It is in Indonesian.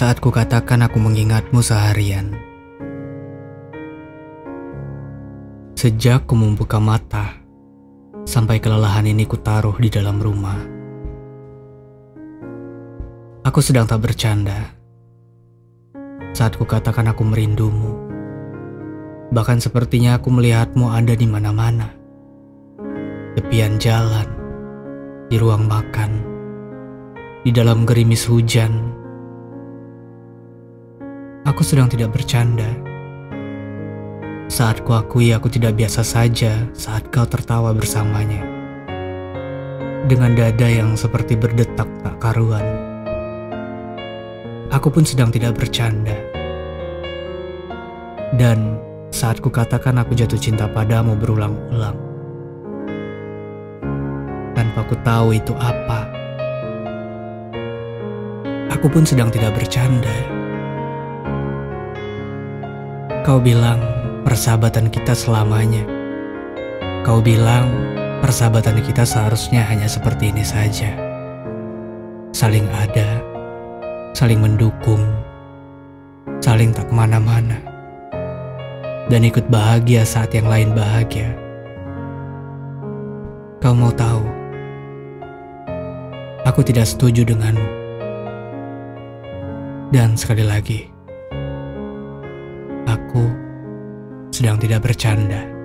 saat kukatakan aku mengingatmu seharian. Sejak ku membuka mata, sampai kelelahan ini kutaruh di dalam rumah. Aku sedang tak bercanda saat kukatakan aku merindumu. Bahkan sepertinya aku melihatmu ada di mana-mana. Tepian jalan, di ruang makan, di dalam gerimis hujan. Aku sedang tidak bercanda saat kuakui aku tidak biasa saja saat kau tertawa bersamanya, dengan dada yang seperti berdetak tak karuan. Aku pun sedang tidak bercanda. Dan saat kukatakan aku jatuh cinta padamu berulang-ulang, tanpa ku tahu itu apa. Aku pun sedang tidak bercanda. Kau bilang persahabatan kita selamanya. Kau bilang persahabatan kita seharusnya hanya seperti ini saja. Saling ada, saling mendukung, saling tak kemana-mana, dan ikut bahagia saat yang lain bahagia. Kau mau tahu? Aku tidak setuju denganmu. Dan sekali lagi, aku sedang tidak bercanda.